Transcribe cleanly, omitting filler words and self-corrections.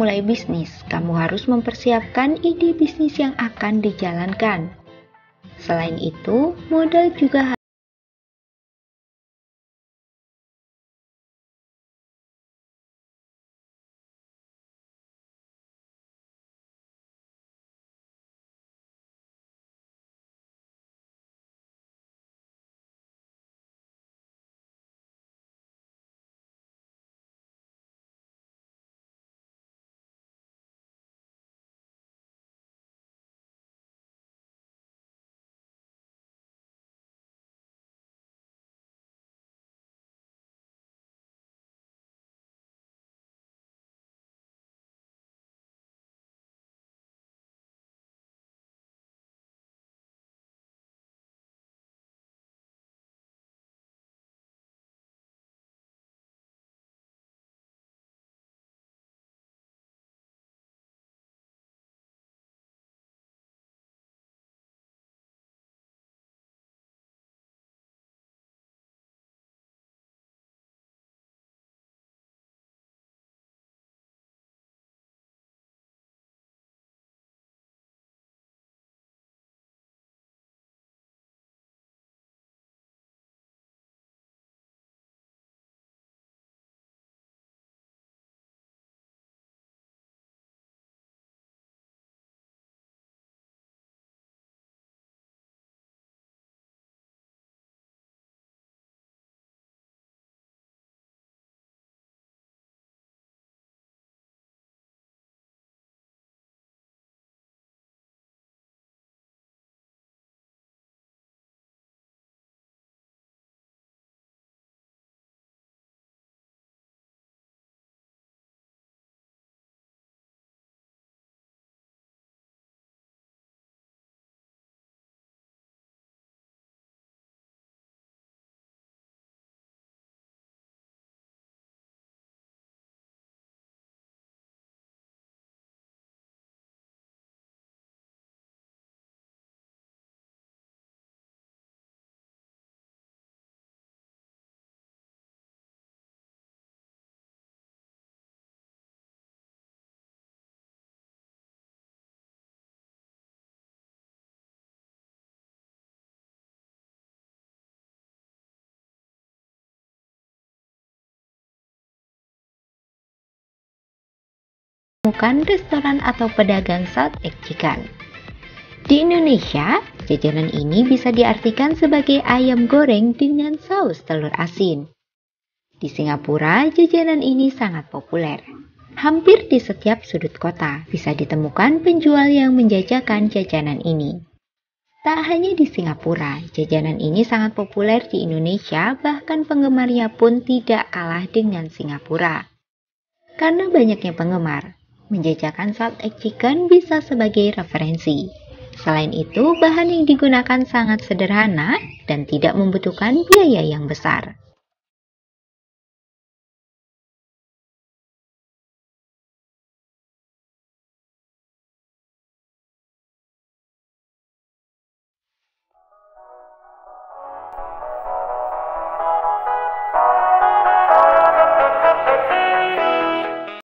memulai bisnis, kamu harus mempersiapkan ide bisnis yang akan dijalankan. Selain itu, modal juga bukan restoran atau pedagang Salt Egg Chicken. Di Indonesia, jajanan ini bisa diartikan sebagai ayam goreng dengan saus telur asin. Di Singapura, jajanan ini sangat populer. Hampir di setiap sudut kota bisa ditemukan penjual yang menjajakan jajanan ini. Tak hanya di Singapura, jajanan ini sangat populer di Indonesia, bahkan penggemarnya pun tidak kalah dengan Singapura. Karena banyaknya penggemar, menjajakan Salt Egg Chicken bisa sebagai referensi. Selain itu, bahan yang digunakan sangat sederhana dan tidak membutuhkan biaya yang besar.